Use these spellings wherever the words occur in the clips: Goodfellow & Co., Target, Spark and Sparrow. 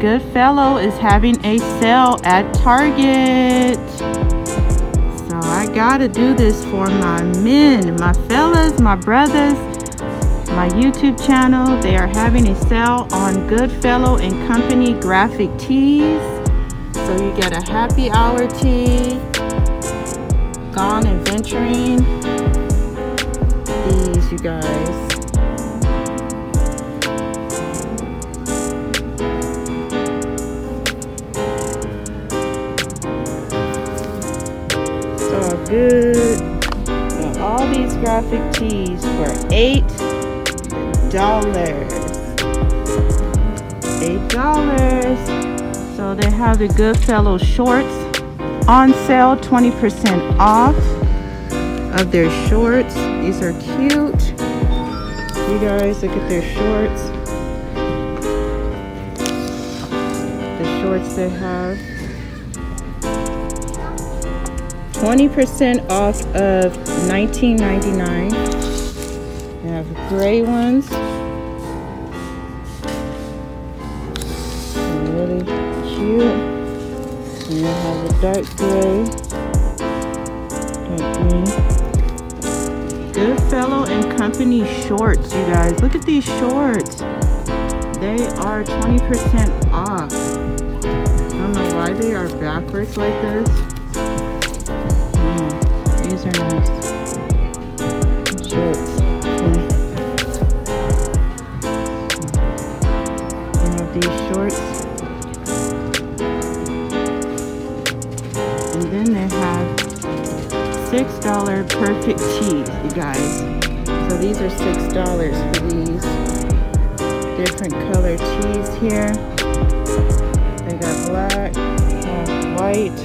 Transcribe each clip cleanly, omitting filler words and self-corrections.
Goodfellow is having a sale at Target. So I gotta do this for my men, my fellas, my brothers, my YouTube channel. They are having a sale on Goodfellow & Company graphic tees. So you get a happy hour tee, gone adventuring, these you guys. Good. And all these graphic tees for $8. $8. So they have the Goodfellow shorts on sale, 20% off of their shorts. These are cute. You guys, look at their shorts. The shorts they have. 20% off of $19.99. They have gray ones. They're really cute. And they have a dark gray. Dark green. Goodfellow & Company shorts, you guys. Look at these shorts. They are 20% off. I don't know why they are backwards like this. These are nice shorts. I have these shorts. And then they have $6 perfect tees, you guys. So these are $6 for these different color tees here. They got black, white.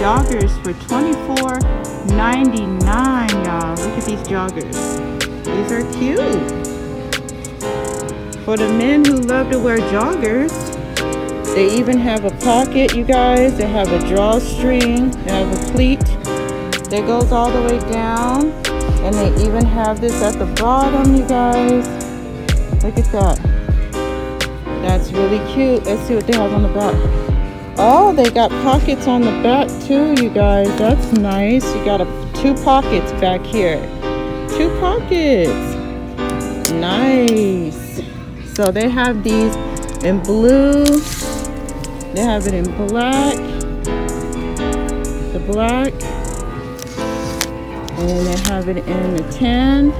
joggers for $24.99, y'all. Look at these joggers. These are cute. For the men who love to wear joggers, they even have a pocket, you guys. They have a drawstring. They have a pleat that goes all the way down. And they even have this at the bottom, you guys. Look at that. That's really cute. Let's see what they have on the back. Oh, they got pockets on the back too, you guys. That's nice. You got two pockets back here. Two pockets. Nice. So they have these in blue. They have it in black. The black. And then they have it in the tan.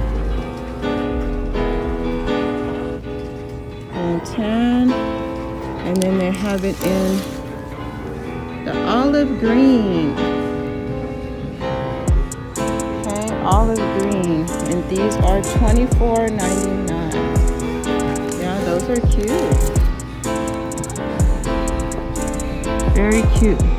And then they have it in the olive green. Okay, olive green. And these are $24.99. Yeah, those are cute. Very cute.